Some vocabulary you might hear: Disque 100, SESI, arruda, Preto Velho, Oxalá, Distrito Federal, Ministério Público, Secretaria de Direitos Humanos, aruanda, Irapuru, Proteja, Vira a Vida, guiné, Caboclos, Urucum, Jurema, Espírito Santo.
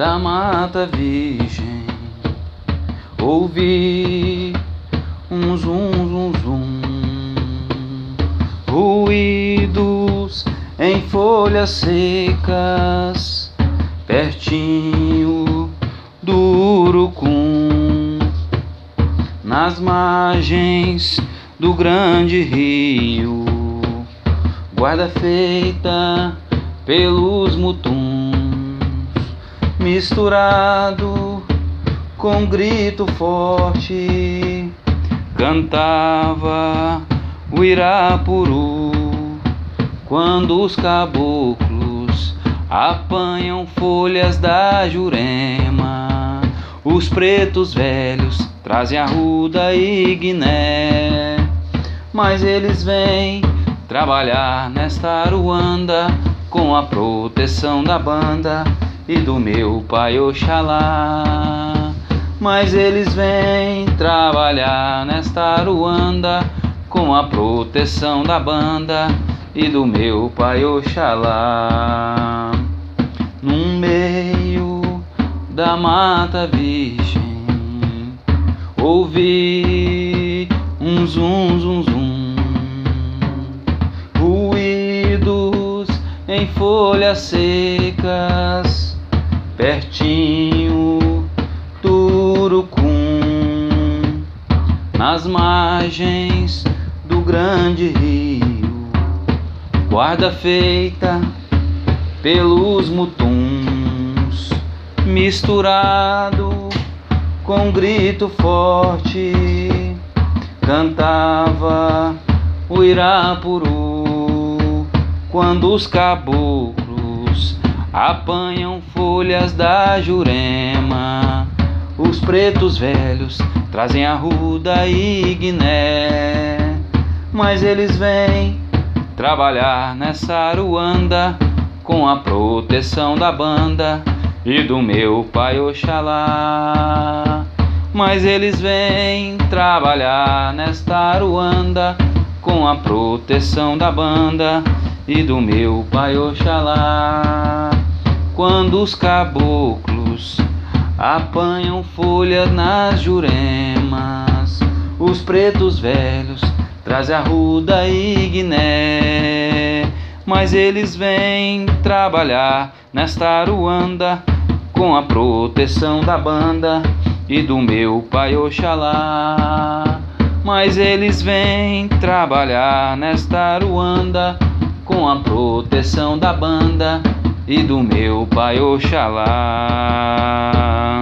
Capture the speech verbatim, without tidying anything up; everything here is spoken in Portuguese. da mata virgem, ouvi um zum, zum, zum, ruídos em folhas secas, pertinho do Urucum, nas margens do grande rio, guarda feita pelos mutuns, misturado com grito forte, cantava o Irapuru, quando os caboclos apanham folhas da Jurema, os pretos velhos trazem arruda e guiné, mas eles vêm trabalhar nesta aruanda com a proteção da banda e do meu pai Oxalá. Mas eles vêm trabalhar nesta aruanda com a proteção da banda e do meu pai Oxalá. No meio da mata virgem, ouvi um zum, zum, zum, ruídos em folhas secas, pertinho do Urucum, nas margens do grande rio, guarda feita pelos mutuns, misturado com grito forte, cantava o Irapuru, quando os caboclos apanham folhas da Jurema, os pretos velhos trazem arruda e guiné, mas eles vêm trabalhar nessa aruanda com a proteção da banda e do meu pai Oxalá. Mas eles vêm trabalhar nesta aruanda com a proteção da banda e do meu pai Oxalá, quando os caboclos apanham folhas nas juremas, os pretos velhos trazem arruda e guiné, mas eles vêm trabalhar nesta aruanda com a proteção da banda e do meu pai Oxalá. Mas eles vêm trabalhar nesta aruanda com a proteção da banda e do meu pai Oxalá.